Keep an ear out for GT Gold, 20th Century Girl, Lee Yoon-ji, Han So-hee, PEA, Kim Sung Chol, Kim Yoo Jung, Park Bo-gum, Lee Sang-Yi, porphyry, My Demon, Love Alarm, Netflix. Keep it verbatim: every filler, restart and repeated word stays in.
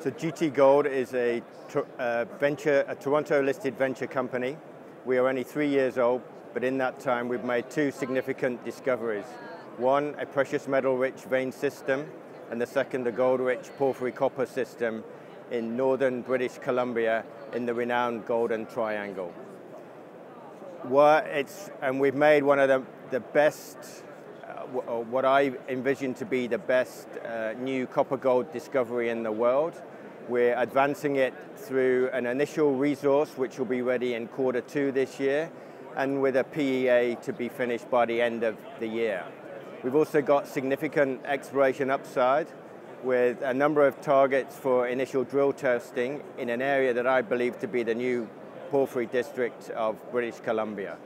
So G T Gold is a uh, venture, a Toronto-listed venture company. We are only three years old, but in that time we've made two significant discoveries. One, a precious metal-rich vein system, and the second, a gold-rich porphyry copper system in northern British Columbia in the renowned Golden Triangle. Well, it's, and we've made one of the, the best, uh, w what I envision to be the best uh, new copper gold discovery in the world. We're advancing it through an initial resource, which will be ready in quarter two this year, and with a P E A to be finished by the end of the year. We've also got significant exploration upside with a number of targets for initial drill testing in an area that I believe to be the new porphyry district of British Columbia.